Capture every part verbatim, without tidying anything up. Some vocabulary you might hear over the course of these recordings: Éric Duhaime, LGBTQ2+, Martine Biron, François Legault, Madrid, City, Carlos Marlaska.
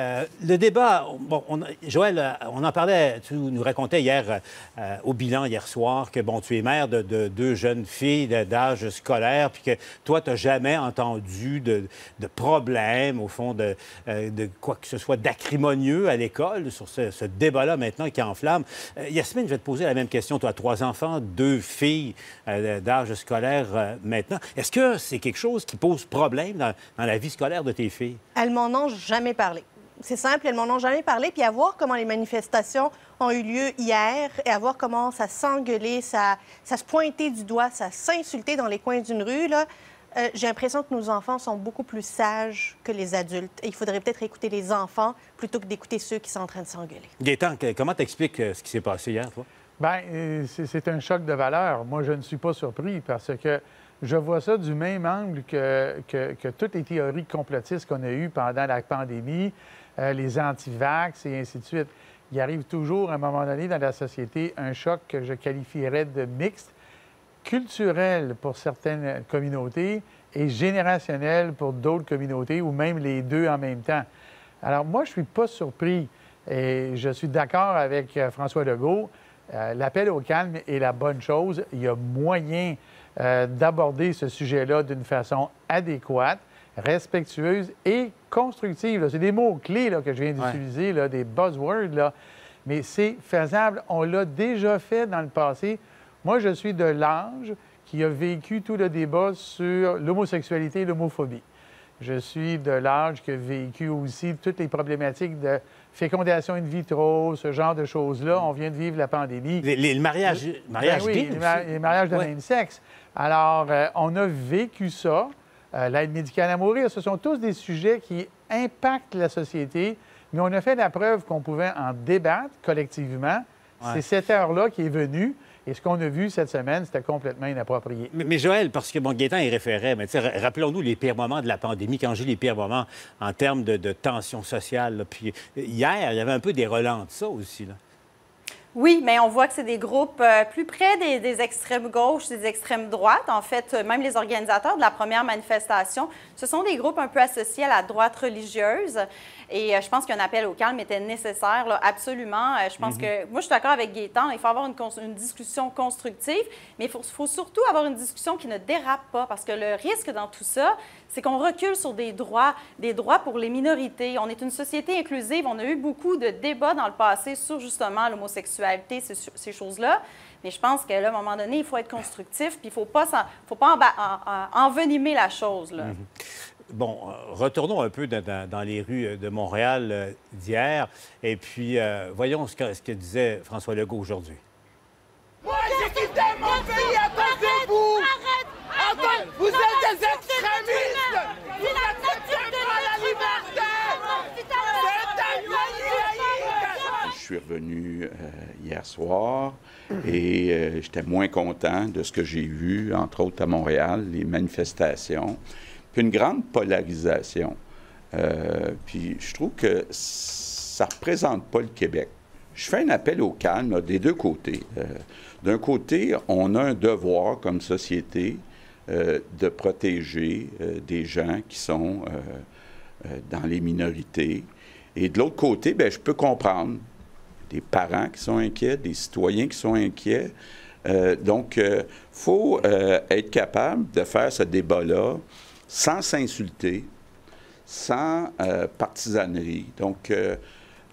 Euh, le débat, bon, on, Joël, on en parlait, tu nous racontais hier euh, au bilan, hier soir, que bon, tu es mère de, de deux jeunes filles d'âge scolaire, puis que toi, tu n'as jamais entendu de, de problème, au fond, de, euh, de quoi que ce soit d'acrimonieux à l'école sur ce, ce débat-là maintenant qui enflamme. Euh, Yasmine, je vais te poser la même question. Tu as trois enfants, deux filles euh, d'âge scolaire euh, maintenant. Est-ce que c'est quelque chose qui pose problème dans, dans la vie scolaire de tes filles? Elles m'en ont jamais parlé. C'est simple, elles m'en ont jamais parlé. Puis à voir comment les manifestations ont eu lieu hier et à voir comment ça s'engueulait, ça, ça se pointait du doigt, ça s'insultait dans les coins d'une rue, là, euh, j'ai l'impression que nos enfants sont beaucoup plus sages que les adultes. Et il faudrait peut-être écouter les enfants plutôt que d'écouter ceux qui sont en train de s'engueuler. Gaétan, comment t'expliques ce qui s'est passé hier, toi? Bien, c'est un choc de valeur. Moi, je ne suis pas surpris parce que je vois ça du même angle que, que, que toutes les théories complotistes qu'on a eues pendant la pandémie, euh, les anti-vax et ainsi de suite. Il arrive toujours, à un moment donné, dans la société, un choc que je qualifierais de mixte, culturel pour certaines communautés et générationnel pour d'autres communautés, ou même les deux en même temps. Alors moi, je ne suis pas surpris et je suis d'accord avec François Legault. Euh, l'appel au calme est la bonne chose. Il y a moyen Euh, d'aborder ce sujet-là d'une façon adéquate, respectueuse et constructive. C'est des mots-clés que je viens d'utiliser, ouais. des buzzwords, là. Mais c'est faisable. On l'a déjà fait dans le passé. Moi, je suis de l'âge qui a vécu tout le débat sur l'homosexualité et l'homophobie. Je suis de l'âge qui a vécu aussi toutes les problématiques de fécondation in vitro, ce genre de choses-là. On vient de vivre la pandémie. Les, les, le mariage, le, mariage ben oui, les, mar les mariages de ouais. même sexe. Alors, euh, on a vécu ça. Euh, l'aide médicale à mourir, ce sont tous des sujets qui impactent la société, mais on a fait la preuve qu'on pouvait en débattre collectivement. Ouais. C'est cette heure-là qui est venue. Et ce qu'on a vu cette semaine, c'était complètement inapproprié. Mais, mais Joël, parce que bon, Gaétan y référait, mais rappelons-nous les pires moments de la pandémie. Quand j'ai les pires moments en termes de, de tension sociale, là, puis hier, il y avait un peu des relents de ça aussi, là. Oui, mais on voit que c'est des groupes euh, plus près des, des extrêmes gauches, des extrêmes droites. En fait, même les organisateurs de la première manifestation, ce sont des groupes un peu associés à la droite religieuse. Et euh, je pense qu'un appel au calme était nécessaire, là, absolument. Euh, je pense mm-hmm. que... Moi, je suis d'accord avec Gaétan. Il faut avoir une, une discussion constructive, mais il faut, faut surtout avoir une discussion qui ne dérape pas, parce que le risque dans tout ça, c'est qu'on recule sur des droits, des droits pour les minorités. On est une société inclusive. On a eu beaucoup de débats dans le passé sur, justement, l'homosexualité, ces, ces choses-là. Mais je pense qu'à un moment donné, il faut être constructif, puis il ne faut pas, faut pas en, en, en, envenimer la chose, là. Mm-hmm. Bon, retournons un peu dans, dans les rues de Montréal d'hier, et puis euh, voyons ce que, ce que disait François Legault aujourd'hui. Moi, j'ai quitté mon pays à cause de vous! Arrête! Arrête! Arrête! Vous êtes des extrémistes! Vous n'acceptez pas la liberté! C'est un pays! Je suis revenu euh, hier soir, et euh, j'étais moins content de ce que j'ai vu, entre autres à Montréal, les manifestations. Puis une grande polarisation. Euh, puis je trouve que ça ne représente pas le Québec. Je fais un appel au calme là, des deux côtés. Euh, d'un côté, on a un devoir comme société euh, de protéger euh, des gens qui sont euh, euh, dans les minorités. Et de l'autre côté, bien, je peux comprendre des parents qui sont inquiets, des citoyens qui sont inquiets. Euh, donc, il euh, faut euh, être capable de faire ce débat-là sans s'insulter, sans euh, partisanerie. Donc, euh,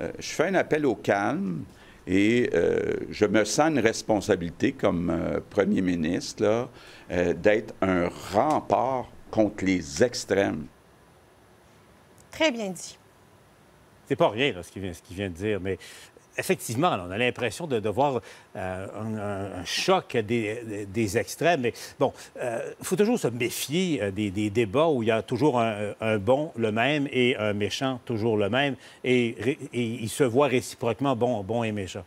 euh, je fais un appel au calme et euh, je me sens une responsabilité comme euh, premier ministre euh, d'être un rempart contre les extrêmes. Très bien dit. C'est pas rien, là, ce qu'il vient, ce qu'il vient de dire, mais... Effectivement, on a l'impression de, de voir euh, un, un choc des, des extrêmes. Mais bon, il euh, faut toujours se méfier des, des débats où il y a toujours un, un bon le même et un méchant toujours le même. Et, et ils se voient réciproquement bon, bon et méchant.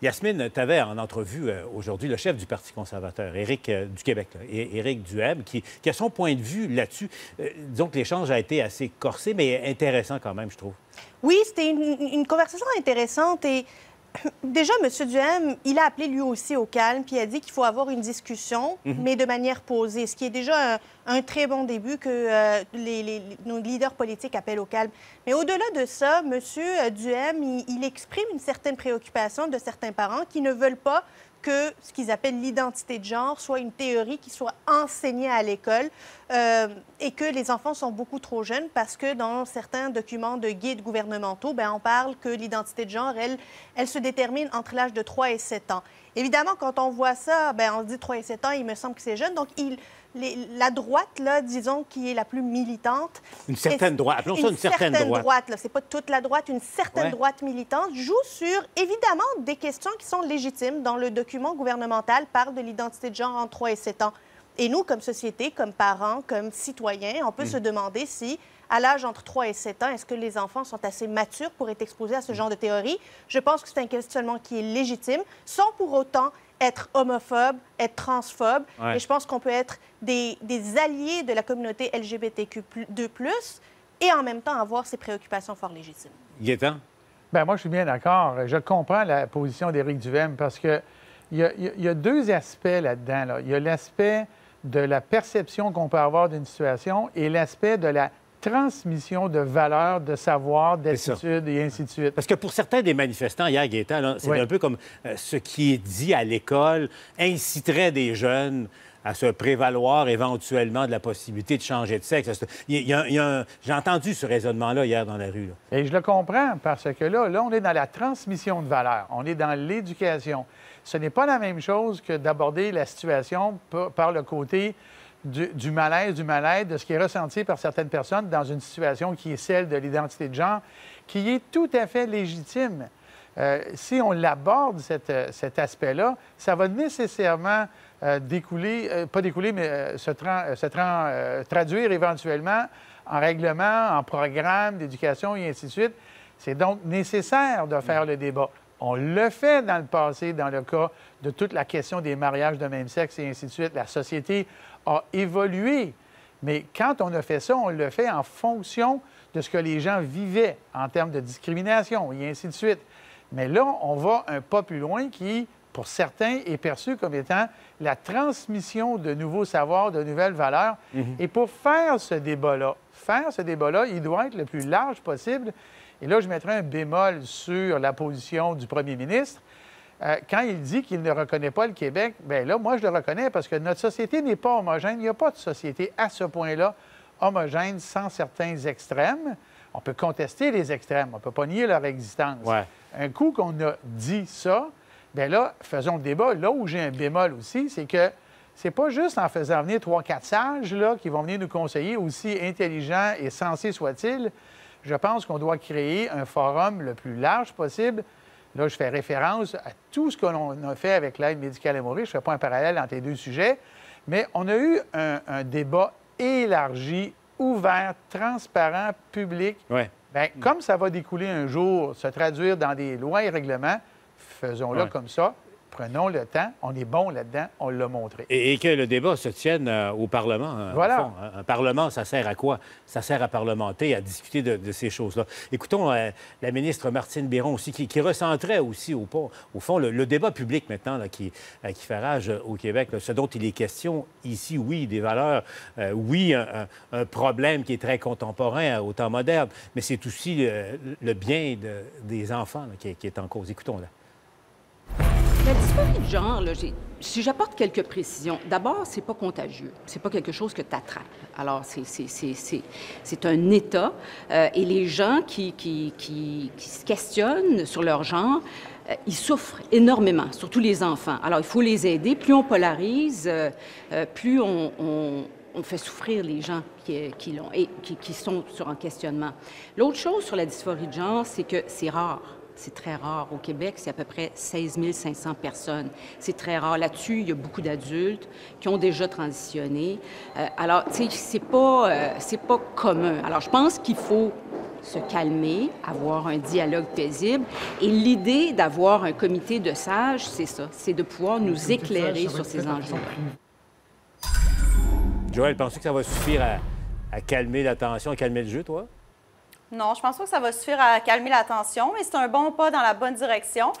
Yasmine, tu avais en entrevue aujourd'hui le chef du Parti conservateur, Éric euh, du Québec, là, Éric Duhaime, qui, qui a son point de vue là-dessus. Euh, disons que l'échange a été assez corsé, mais intéressant quand même, je trouve. Oui, c'était une, une conversation intéressante et Déjà, M. Duhaime, il a appelé lui aussi au calme, puis il a dit qu'il faut avoir une discussion, mm-hmm. mais de manière posée, ce qui est déjà un, un très bon début que euh, les, les, nos leaders politiques appellent au calme. Mais au-delà de ça, M. Duhaime, il, il exprime une certaine préoccupation de certains parents qui ne veulent pas que ce qu'ils appellent l'identité de genre soit une théorie qui soit enseignée à l'école euh, et que les enfants sont beaucoup trop jeunes parce que dans certains documents de guides gouvernementaux, bien, on parle que l'identité de genre, elle, elle se détermine entre l'âge de trois et sept ans. Évidemment, quand on voit ça, bien, on se dit trois et sept ans, il me semble que c'est jeune. Donc, il, les, la droite, là, disons, qui est la plus militante... Une certaine droite. Appelons ça une certaine, certaine droite. droite Ce n'est pas toute la droite. Une certaine ouais. droite militante joue sur, évidemment, des questions qui sont légitimes dans le document. Le document gouvernemental parle de l'identité de genre entre trois et sept ans. Et nous, comme société, comme parents, comme citoyens, on peut mmh. se demander si, à l'âge entre trois et sept ans, est-ce que les enfants sont assez matures pour être exposés à ce genre de théorie? Je pense que c'est un questionnement qui est légitime, sans pour autant être homophobe, être transphobe. Ouais. Et je pense qu'on peut être des, des alliés de la communauté L G B T Q deux plus, et en même temps avoir ces préoccupations fort légitimes. Il est temps. Bien, moi, je suis bien d'accord. Je comprends la position d'Éric Duhaime parce que Il y a, il y a deux aspects là-dedans. Là. Il y a l'aspect de la perception qu'on peut avoir d'une situation et l'aspect de la transmission de valeurs, de savoirs, d'attitudes et ainsi de suite. Parce que pour certains des manifestants, hier, Gaétan, c'est oui. un peu comme euh, ce qui est dit à l'école inciterait des jeunes à se prévaloir éventuellement de la possibilité de changer de sexe. Il y a, a j'ai entendu ce raisonnement-là hier dans la rue. Là. Et je le comprends, parce que là, là, on est dans la transmission de valeurs. On est dans l'éducation. Ce n'est pas la même chose que d'aborder la situation par le côté du, du malaise, du mal-être, de ce qui est ressenti par certaines personnes dans une situation qui est celle de l'identité de genre, qui est tout à fait légitime. Euh, si on l'aborde, cette, cet aspect-là, ça va nécessairement euh, découler, euh, pas découler, mais euh, se, tra euh, se tra euh, traduire éventuellement en règlement, en programme d'éducation et ainsi de suite. C'est donc nécessaire de faire le débat. On le fait dans le passé, dans le cas de toute la question des mariages de même sexe et ainsi de suite. La société a évolué, mais quand on a fait ça, on le fait en fonction de ce que les gens vivaient en termes de discrimination et ainsi de suite. Mais là, on va un pas plus loin qui, pour certains, est perçu comme étant la transmission de nouveaux savoirs, de nouvelles valeurs. Mm-hmm. Et pour faire ce débat-là, faire ce débat-là, il doit être le plus large possible. Et là, je mettrai un bémol sur la position du premier ministre. Euh, quand il dit qu'il ne reconnaît pas le Québec, bien là, moi, je le reconnais parce que notre société n'est pas homogène. Il n'y a pas de société à ce point-là homogène sans certains extrêmes. On peut contester les extrêmes, on ne peut pas nier leur existence. Ouais. Un coup qu'on a dit ça, bien là, faisons le débat. Là où j'ai un bémol aussi, c'est que c'est pas juste en faisant venir trois, quatre sages là, qui vont venir nous conseiller, aussi intelligents et sensés soient-ils. Je pense qu'on doit créer un forum le plus large possible. Là, je fais référence à tout ce que l'on a fait avec l'aide médicale à mourir. Je ne fais pas un parallèle entre les deux sujets. Mais on a eu un, un débat élargi, ouvert, transparent, public. Ouais. Bien, mmh. Comme ça va découler un jour, se traduire dans des lois et règlements, faisons-le ouais. comme ça. Prenons le temps. On est bon là-dedans. On l'a montré. Et, et que le débat se tienne euh, au Parlement. Euh, voilà. Au fond. Un Parlement, ça sert à quoi? Ça sert à parlementer, à discuter de, de ces choses-là. Écoutons euh, la ministre Martine Biron aussi, qui, qui recentrait aussi au, au fond le, le débat public maintenant là, qui, euh, qui fait rage au Québec. Là, ce dont il est question ici, oui, des valeurs, euh, oui, un, un problème qui est très contemporain, autant moderne, mais c'est aussi euh, le bien de, des enfants là, qui, qui est en cause. Écoutons-la. La dysphorie de genre, là, si j'apporte quelques précisions, d'abord, c'est pas contagieux. C'est pas quelque chose que tu attrapes. Alors, c'est un état. Euh, et les gens qui, qui, qui, qui se questionnent sur leur genre, euh, ils souffrent énormément, surtout les enfants. Alors, il faut les aider. Plus on polarise, euh, euh, plus on, on, on fait souffrir les gens qui, qui, l'ont, et qui, qui sont sur un questionnement. L'autre chose sur la dysphorie de genre, c'est que c'est rare. C'est très rare. Au Québec, c'est à peu près seize mille cinq cents personnes. C'est très rare. Là-dessus, il y a beaucoup d'adultes qui ont déjà transitionné. Euh, alors, tu sais, c'est pas, euh, c'est pas commun. Alors, je pense qu'il faut se calmer, avoir un dialogue paisible. Et l'idée d'avoir un comité de sages, c'est ça. C'est de pouvoir nous éclairer sur ces enjeux-là. Joël, penses-tu que ça va suffire à, à calmer la tension, à calmer le jeu, toi? Non, je pense pas que ça va suffire à calmer la tension, mais c'est un bon pas dans la bonne direction.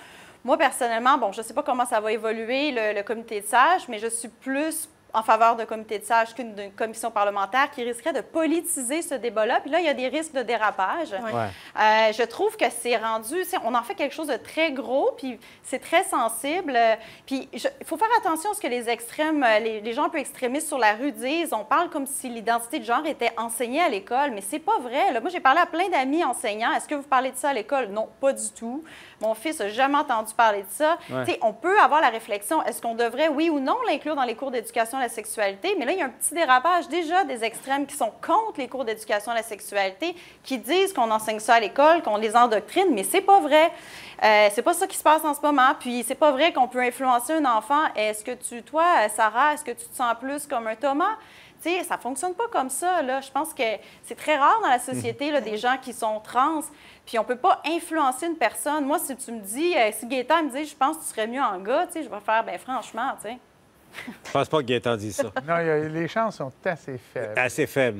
Moi, personnellement, bon, je ne sais pas comment ça va évoluer, le, le comité de sages, mais je suis plus en faveur d'un comité de sages qu'une d'une commission parlementaire qui risquerait de politiser ce débat-là. Puis là, il y a des risques de dérapage. Oui. Ouais. Euh, je trouve que c'est rendu... On en fait quelque chose de très gros, puis c'est très sensible. Puis il faut faire attention à ce que les extrêmes, les, les gens un peu extrémistes sur la rue disent. On parle comme si l'identité de genre était enseignée à l'école, mais c'est pas vrai. Là, moi, j'ai parlé à plein d'amis enseignants. Est-ce que vous parlez de ça à l'école? Non, pas du tout. Mon fils n'a jamais entendu parler de ça. Ouais. On peut avoir la réflexion. Est-ce qu'on devrait, oui ou non, l'inclure dans les cours d'éducation à la sexualité? Mais là, il y a un petit dérapage déjà des extrêmes qui sont contre les cours d'éducation à la sexualité, qui disent qu'on enseigne ça à l'école, qu'on les endoctrine, mais c'est pas vrai. Euh, c'est pas ça qui se passe en ce moment. Puis c'est pas vrai qu'on peut influencer un enfant. Est-ce que tu, toi, Sarah, est-ce que tu te sens plus comme un Thomas? Tu sais, ça ne fonctionne pas comme ça, là. Je pense que c'est très rare dans la société, là, des gens qui sont trans, puis on ne peut pas influencer une personne. Moi, si tu me dis, euh, si Gaëtan me dit « je pense que tu serais mieux en gars », tu sais, je vais faire « ben franchement, tu sais ». Je pense pas que Gaëtan dit ça. Non, les chances sont assez faibles. Assez faibles.